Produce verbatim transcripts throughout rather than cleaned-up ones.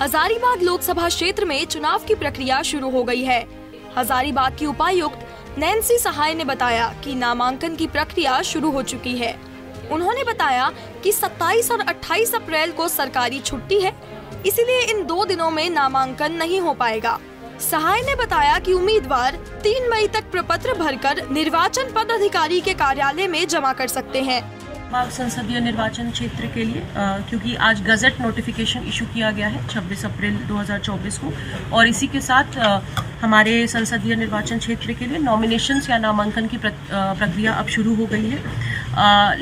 हजारीबाग लोकसभा क्षेत्र में चुनाव की प्रक्रिया शुरू हो गई है। हजारीबाग की उपायुक्त नैन्सी सहाय ने बताया कि नामांकन की प्रक्रिया शुरू हो चुकी है। उन्होंने बताया कि सत्ताईस और अट्ठाईस अप्रैल को सरकारी छुट्टी है, इसीलिए इन दो दिनों में नामांकन नहीं हो पाएगा। सहाय ने बताया कि उम्मीदवार तीन मई तक प्रपत्र भरकर निर्वाचन पदाधिकारी के कार्यालय में जमा कर सकते हैं। मार्ग संसदीय निर्वाचन क्षेत्र के लिए आ, क्योंकि आज गजट नोटिफिकेशन इशू किया गया है छब्बीस अप्रैल दो हज़ार चौबीस को, और इसी के साथ आ, हमारे संसदीय निर्वाचन क्षेत्र के लिए नॉमिनेशंस या नामांकन की प्रक्रिया अब शुरू हो गई है।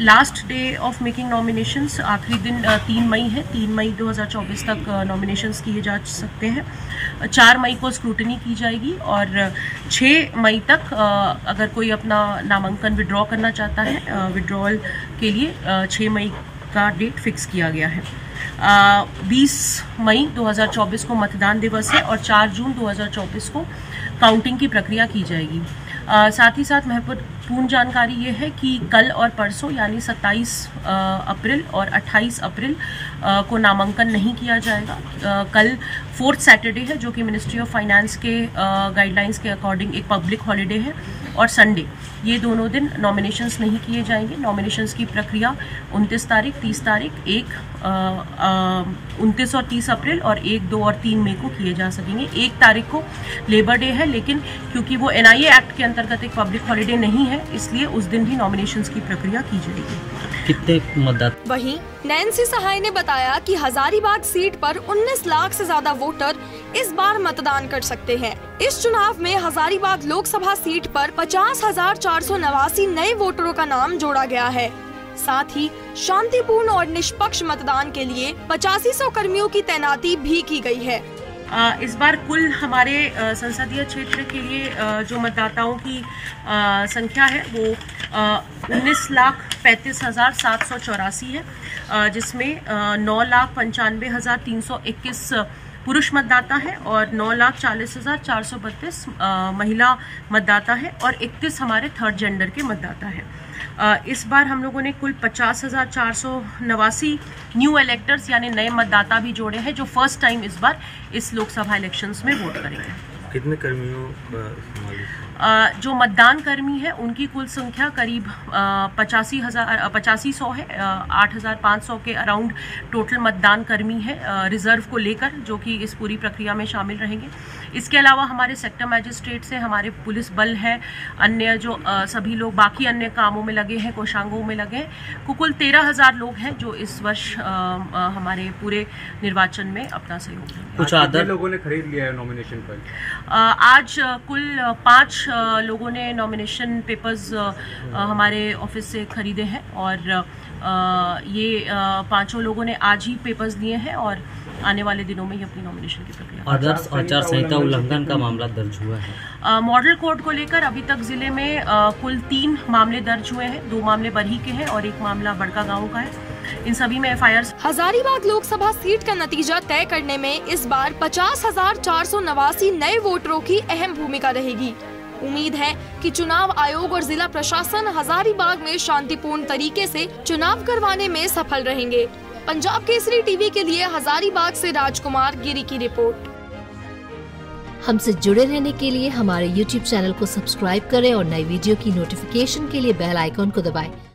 Last day of making nominations आखिरी दिन आ, तीन मई है। तीन मई दो हज़ार चौबीस तक नॉमिनेशंस किए जा सकते हैं। चार मई को स्क्रूटनी की जाएगी और छः मई तक आ, अगर कोई अपना नामांकन विड्रॉ करना चाहता है, विड्रॉल के लिए छः मई का डेट फिक्स किया गया है। बीस मई दो हज़ार चौबीस को मतदान दिवस है और चार जून दो हज़ार चौबीस को काउंटिंग की प्रक्रिया की जाएगी। आ, साथ ही साथ महत्वपूर्ण जानकारी ये है कि कल और परसों यानी सत्ताईस अप्रैल और अट्ठाईस अप्रैल आ, को नामांकन नहीं किया जाएगा। आ, कल फोर्थ सैटरडे है जो कि मिनिस्ट्री ऑफ फाइनेंस के गाइडलाइंस के अकॉर्डिंग एक पब्लिक हॉलीडे है, और संडे ये दोनों दिन नॉमिनेशंस नहीं किए जाएंगे। नॉमिनेशंस की प्रक्रिया उनतीस तारीख तीस तारीख, एक उनतीस और तीस अप्रैल और एक दो और तीन मई को किए जा सकेंगे। एक तारीख को लेबर डे है, लेकिन क्योंकि वो एनआईए एक्ट के अंतर्गत एक पब्लिक हॉलीडे नहीं है, इसलिए उस दिन भी नॉमिनेशंस की प्रक्रिया की जाएगी। कितने मतदाता? वहीं नैन्सी सहाय ने बताया कि हजारीबाग सीट पर उन्नीस लाख से ज्यादा वोटर इस बार मतदान कर सकते हैं। इस चुनाव में हजारीबाग लोकसभा सीट पर पचास हजार चार सौ नवासी नए वोटरों का नाम जोड़ा गया है। साथ ही शांतिपूर्ण और निष्पक्ष मतदान के लिए पचासी सौ कर्मियों की तैनाती भी की गई है। इस बार कुल हमारे संसदीय क्षेत्र के लिए जो मतदाताओं की संख्या है वो उन्नीस लाख पैंतीस हज़ार सात सौ चौरासी है, जिसमें नौ लाख पंचानवे हज़ार तीन सौ इक्कीस पुरुष मतदाता है और नौ लाख चालीस हज़ार चार सौ बत्तीस महिला मतदाता है और इकतीस हमारे थर्ड जेंडर के मतदाता है। इस बार हम लोगों ने कुल पचास हज़ार चार सौ नवासी न्यू इलेक्टर्स यानी नए मतदाता भी जोड़े हैं जो फर्स्ट टाइम इस बार इस लोकसभा इलेक्शंस में वोट करेंगे। कितने कर्मियों जो मतदान कर्मी है उनकी कुल संख्या करीब पचासी हज़ार पचासी सौ है। आठ हज़ार पाँच सौ के अराउंड टोटल मतदान कर्मी है रिजर्व को लेकर, जो कि इस पूरी प्रक्रिया में शामिल रहेंगे। इसके अलावा हमारे सेक्टर मजिस्ट्रेट से हमारे पुलिस बल है, अन्य जो सभी लोग बाकी अन्य कामों में लगे हैं, कोषांगों में लगे हैं, को कुल तेरह हज़ार लोग हैं जो इस वर्ष हमारे पूरे निर्वाचन में अपना सहयोग देंगे। कुछ आधे लोगों ने खरीद लिया है नॉमिनेशन पर। आज कुल पाँच लोगों ने नॉमिनेशन पेपर्स हमारे ऑफिस से खरीदे हैं और ये पांचों लोगों ने आज ही पेपर्स दिए हैं और आने वाले दिनों में ही अपनी नॉमिनेशन की प्रक्रिया। आदर्श आचार संहिता उल्लंघन का मामला दर्ज हुआ है। मॉडल कोड को लेकर अभी तक जिले में आ, कुल तीन मामले दर्ज हुए हैं। दो मामले बरही के हैं और एक मामला बड़का गाँव का है। इन सभी में F I R. Hazaribagh Lok Sabha seat का नतीजा तय करने में इस बार पचास हजार चार सौ नवासी नए वोटरों की अहम भूमिका रहेगी। उम्मीद है कि चुनाव आयोग और जिला प्रशासन हजारीबाग में शांतिपूर्ण तरीके से चुनाव करवाने में सफल रहेंगे। पंजाब केसरी टीवी के लिए हजारीबाग से राजकुमार गिरी की रिपोर्ट। हमसे जुड़े रहने के लिए हमारे यूट्यूब चैनल को सब्सक्राइब करें और नई वीडियो की नोटिफिकेशन के लिए बेल आइकॉन को दबाएं।